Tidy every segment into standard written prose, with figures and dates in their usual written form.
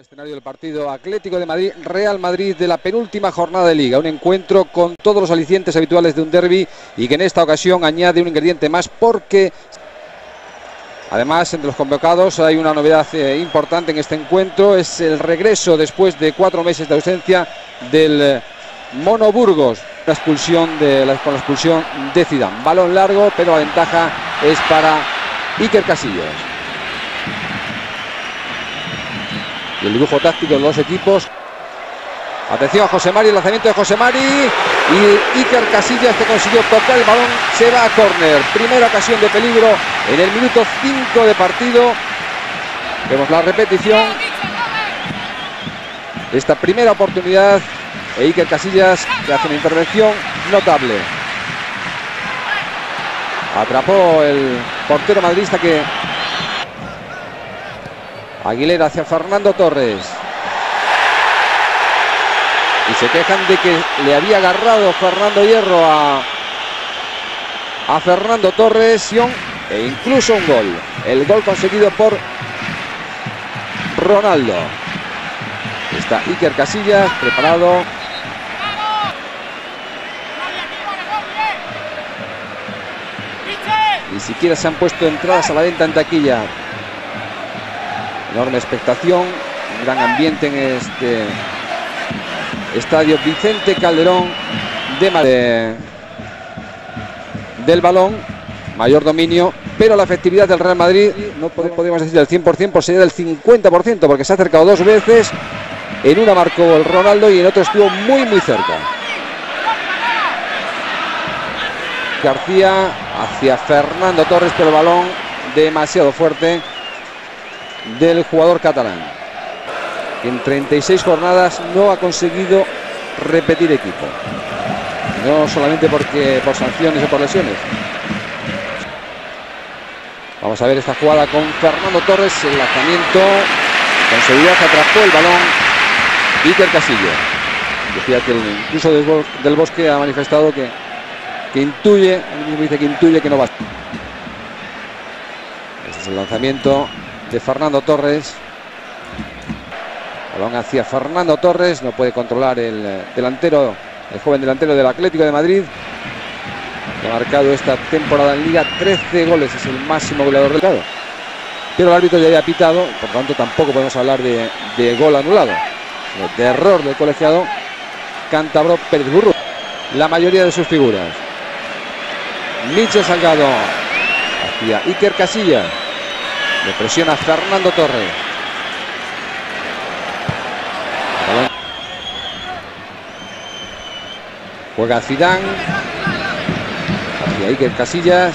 Escenario del partido Atlético de Madrid, Real Madrid de la penúltima jornada de Liga. Un encuentro con todos los alicientes habituales de un derbi y que en esta ocasión añade un ingrediente más porque... Además, entre los convocados hay una novedad importante en este encuentro. Es el regreso después de 4 meses de ausencia del Mono Burgos. Con la expulsión de Zidane. Balón largo, pero la ventaja es para Iker Casillas. Y el dibujo táctico de los equipos. Atención a José Mari, el lanzamiento de José Mari. Y Iker Casillas, que consiguió tocar el balón, se va a córner. Primera ocasión de peligro en el minuto 5 de partido. Vemos la repetición. Esta primera oportunidad. E Iker Casillas, que hace una intervención notable. Atrapó el portero madridista que... Aguilera hacia Fernando Torres. Y se quejan de que le había agarrado Fernando Hierro a Fernando Torres e incluso un gol. El gol conseguido por Ronaldo. Está Iker Casillas preparado. Ni siquiera se han puesto entradas a la venta en taquilla. Enorme expectación, un gran ambiente en este... Estadio Vicente Calderón de Madrid. Del balón, mayor dominio, pero la efectividad del Real Madrid no podemos decir del 100%, pues sería del 50%, porque se ha acercado 2 veces, en una marcó el Ronaldo y en otro estuvo muy cerca. García hacia Fernando Torres, pero el balón demasiado fuerte del jugador catalán. En 36 jornadas no ha conseguido repetir equipo. No solamente porque por sanciones o por lesiones. Vamos a ver esta jugada con Fernando Torres. El lanzamiento con seguridad atrapó el balón Iker Casillas. Decía que incluso del Bosque ha manifestado que intuye, él mismo dice que intuye que no va. Este es el lanzamiento de Fernando Torres. Balón hacia Fernando Torres, no puede controlar el delantero, el joven delantero del Atlético de Madrid. Que ha marcado esta temporada en Liga 13 goles, es el máximo goleador del lado. Pero el árbitro ya había pitado, por lo tanto tampoco podemos hablar de gol anulado. De error del colegiado cántabro Pérez Burru. La mayoría de sus figuras. Michel Salgado hacia Iker Casillas. Le presiona Fernando Torres. Juega Zidane, hacia Iker Casillas.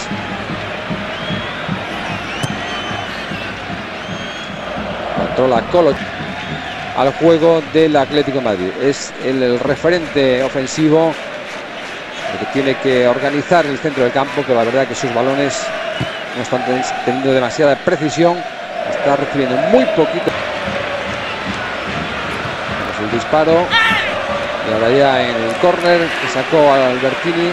Controla Coloccini al juego del Atlético de Madrid. Es el referente ofensivo, el que tiene que organizar el centro del campo, que la verdad que sus balones no están teniendo demasiada precisión. Está recibiendo muy poquito. Es el disparo. Y ahora ya en el córner que sacó a Albertini.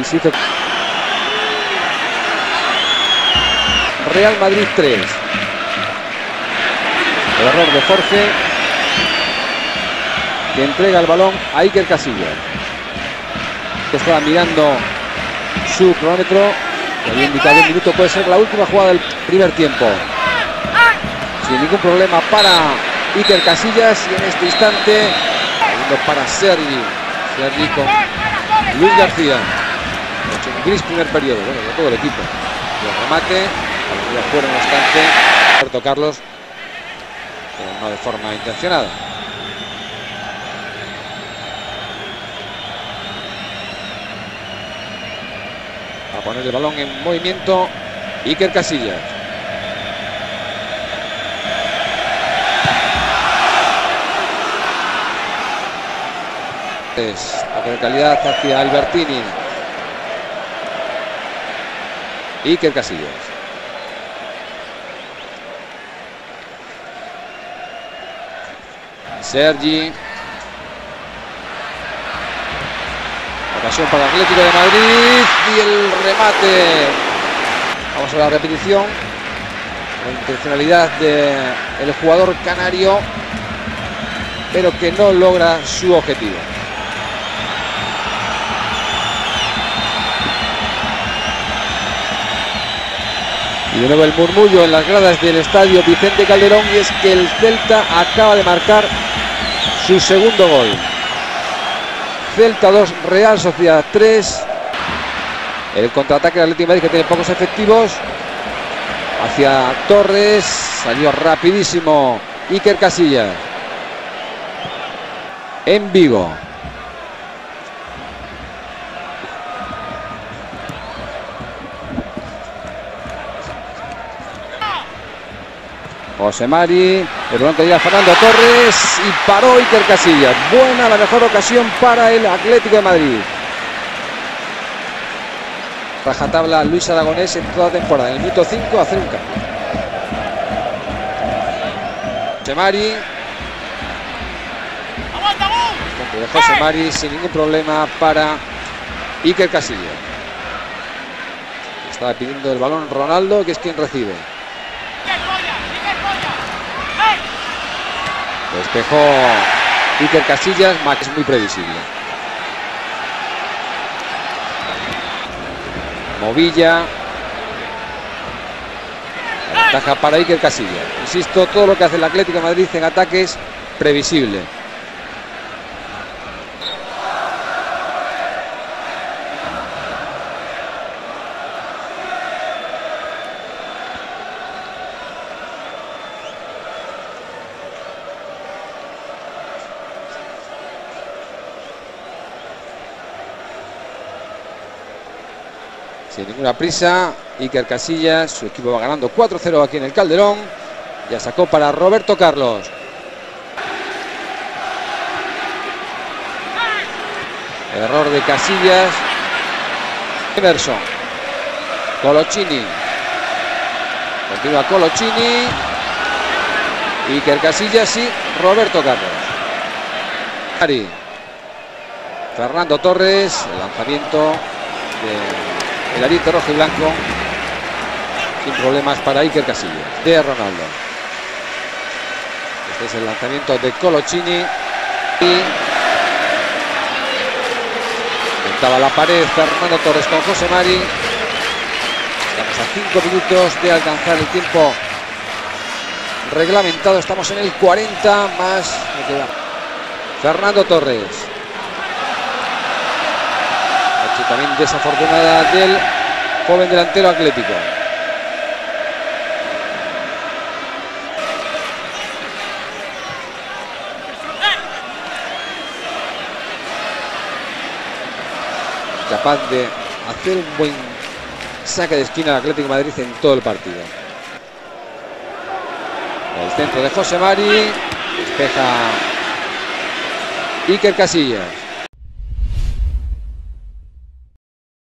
Y se hizo... Real Madrid 3. El error de Jorge. Que entrega el balón a Iker Casillas. Que estaba mirando su cronómetro. Que había indicado un minuto. Puede ser la última jugada del primer tiempo. Sin ningún problema para... Iker Casillas, y en este instante para Sergi con Luis García. Gris primer periodo, bueno, de todo el equipo. El remate, ya fuera un instante, Roberto Carlos, pero no de forma intencionada. A poner el balón en movimiento Iker Casillas. La calidad hacia Albertini. Iker Casillas. Sergi. Ocasión para el Atlético de Madrid. Y el remate. Vamos a la repetición. la intencionalidad del jugador canario, pero que no logra su objetivo. Y de nuevo el murmullo en las gradas del estadio Vicente Calderón, y es que el Celta acaba de marcar su segundo gol. Celta 2, Real Sociedad 3. El contraataque del Atlético de Madrid, que tiene pocos efectivos. Hacia Torres, salió rapidísimo Iker Casillas. En Vigo. José Mari, el volante llega Fernando Torres y paró Iker Casillas. Buena, la mejor ocasión para el Atlético de Madrid. Rajatabla Luis Aragonés en toda temporada. En el minuto 5 hace un cambio. José Mari. De José Mari sin ningún problema para Iker Casillas. Estaba pidiendo el balón Ronaldo, que es quien recibe. Despejó Iker Casillas, es muy previsible. Movilla. La ventaja para Iker Casillas. Insisto, todo lo que hace el Atlético de Madrid en ataque es previsible. Sin ninguna prisa, Iker Casillas, su equipo va ganando 4-0 aquí en el Calderón. Ya sacó para Roberto Carlos. Error de Casillas. Everson. Coloccini. Continúa Coloccini. Iker Casillas y Roberto Carlos. Ari. Fernando Torres. El lanzamiento de... el arito rojo y blanco, sin problemas para Iker Casillas, de Ronaldo. Este es el lanzamiento de Coloccini. Y estaba la pared Fernando Torres con José Mari. Estamos a 5 minutos de alcanzar el tiempo reglamentado. Estamos en el 40 más. Me queda Fernando Torres. También desafortunada del joven delantero atlético. Capaz de hacer un buen saque de esquina al Atlético de Madrid en todo el partido. El centro de José Mari. Despeja Iker Casillas.